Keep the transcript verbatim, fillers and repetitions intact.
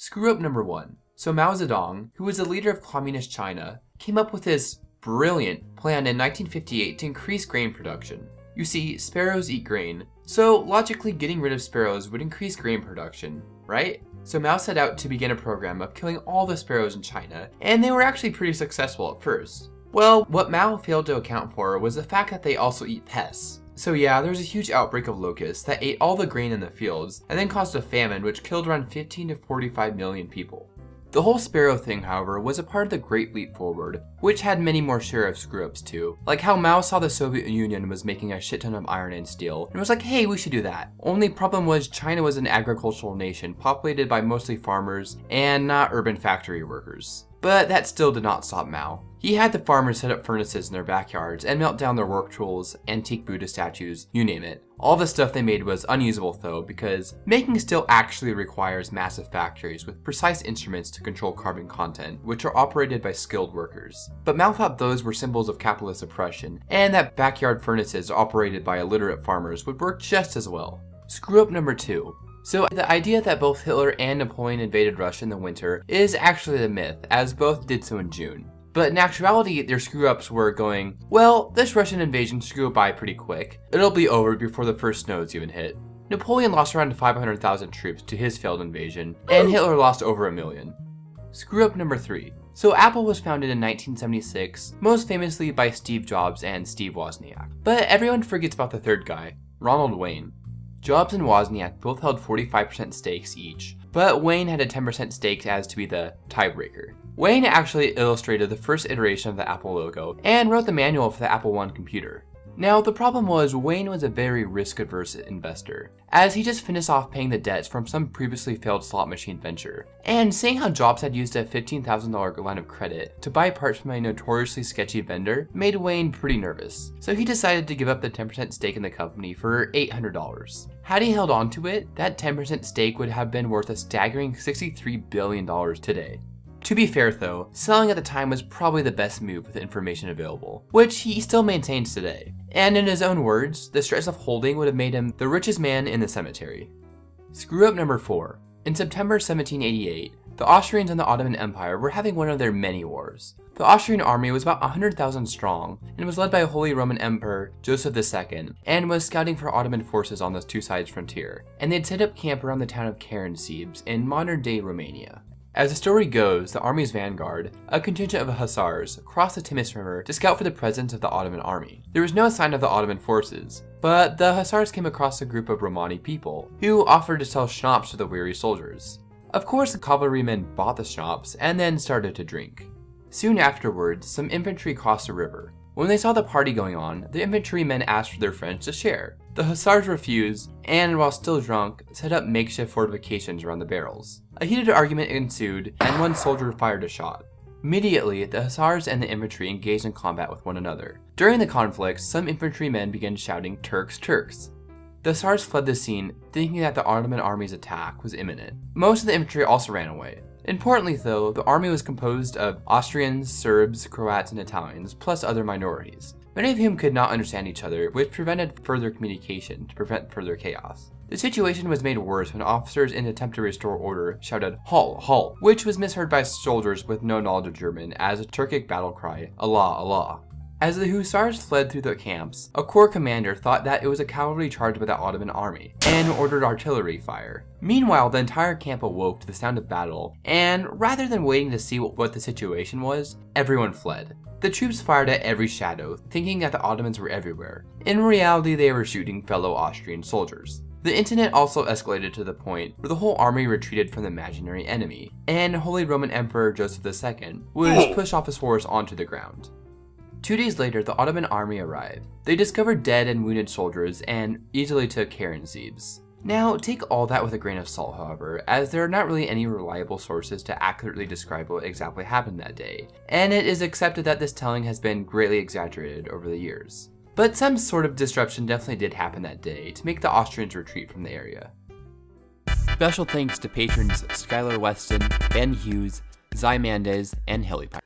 Screw up number one. So Mao Zedong, who was the leader of communist China, came up with this brilliant plan in nineteen fifty-eight to increase grain production. You see, sparrows eat grain, so logically getting rid of sparrows would increase grain production, right? So Mao set out to begin a program of killing all the sparrows in China, and they were actually pretty successful at first. Well, what Mao failed to account for was the fact that they also eat pests. So yeah, there was a huge outbreak of locusts that ate all the grain in the fields and then caused a famine which killed around fifteen to forty-five million people. The whole sparrow thing, however, was a part of the Great Leap Forward, which had many more share of screw-ups too, like how Mao saw the Soviet Union was making a shit ton of iron and steel, and was like, hey, we should do that. Only problem was China was an agricultural nation populated by mostly farmers and not urban factory workers. But that still did not stop Mao. He had the farmers set up furnaces in their backyards and melt down their work tools, antique Buddha statues, you name it. All the stuff they made was unusable though, because making steel actually requires massive factories with precise instruments to control carbon content, which are operated by skilled workers. But Mao thought those were symbols of capitalist oppression, and that backyard furnaces operated by illiterate farmers would work just as well. Screw up number two. So the idea that both Hitler and Napoleon invaded Russia in the winter is actually a myth, as both did so in June. But in actuality, their screw-ups were going, well, this Russian invasion screwed by pretty quick. It'll be over before the first snows even hit. Napoleon lost around five hundred thousand troops to his failed invasion, and Hitler lost over a million. Screw-up number three. So Apple was founded in nineteen seventy-six, most famously by Steve Jobs and Steve Wozniak. But everyone forgets about the third guy, Ronald Wayne. Jobs and Wozniak both held forty-five percent stakes each, but Wayne had a ten percent stake as to be the tiebreaker. Wayne actually illustrated the first iteration of the Apple logo and wrote the manual for the Apple one computer. Now, the problem was Wayne was a very risk-averse investor, as he just finished off paying the debts from some previously failed slot machine venture. And seeing how Jobs had used a fifteen thousand dollar line of credit to buy parts from a notoriously sketchy vendor made Wayne pretty nervous, so he decided to give up the ten percent stake in the company for eight hundred dollars. Had he held on to it, that ten percent stake would have been worth a staggering sixty-three billion dollars today. To be fair though, selling at the time was probably the best move with the information available, which he still maintains today. And in his own words, the stress of holding would have made him the richest man in the cemetery. Screw up number four. In September seventeen eighty-eight, the Austrians and the Ottoman Empire were having one of their many wars. The Austrian army was about one hundred thousand strong and was led by Holy Roman Emperor Joseph the Second and was scouting for Ottoman forces on the two sides frontier, and they'd set up camp around the town of Karánsebes in modern-day Romania. As the story goes, the army's vanguard, a contingent of hussars, crossed the Timis River to scout for the presence of the Ottoman army. There was no sign of the Ottoman forces, but the hussars came across a group of Romani people who offered to sell schnapps to the weary soldiers. Of course, the cavalrymen bought the schnapps and then started to drink. Soon afterwards, some infantry crossed the river. When they saw the party going on, the infantrymen asked for their friends to share. The hussars refused, and while still drunk, set up makeshift fortifications around the barrels. A heated argument ensued, and one soldier fired a shot. Immediately, the hussars and the infantry engaged in combat with one another. During the conflict, some infantrymen began shouting, "Turks, Turks!" The hussars fled the scene, thinking that the Ottoman army's attack was imminent. Most of the infantry also ran away. Importantly though, the army was composed of Austrians, Serbs, Croats, and Italians, plus other minorities, many of whom could not understand each other, which prevented further communication to prevent further chaos. The situation was made worse when officers in an attempt to restore order shouted, "Halt, halt," which was misheard by soldiers with no knowledge of German as a Turkic battle cry, "Allah, Allah." As the hussars fled through their camps, a corps commander thought that it was a cavalry charge by the Ottoman army and ordered artillery fire. Meanwhile, the entire camp awoke to the sound of battle, and rather than waiting to see what the situation was, everyone fled. The troops fired at every shadow, thinking that the Ottomans were everywhere. In reality, they were shooting fellow Austrian soldiers. The incident also escalated to the point where the whole army retreated from the imaginary enemy, and Holy Roman Emperor Joseph the Second was pushed off his horse onto the ground. Two days later, the Ottoman army arrived. They discovered dead and wounded soldiers and easily took Karánsebes. Now, take all that with a grain of salt, however, as there are not really any reliable sources to accurately describe what exactly happened that day, and it is accepted that this telling has been greatly exaggerated over the years. But some sort of disruption definitely did happen that day to make the Austrians retreat from the area. Special thanks to patrons Skylar Weston, Ben Hughes, Zymandes, and Hilly P.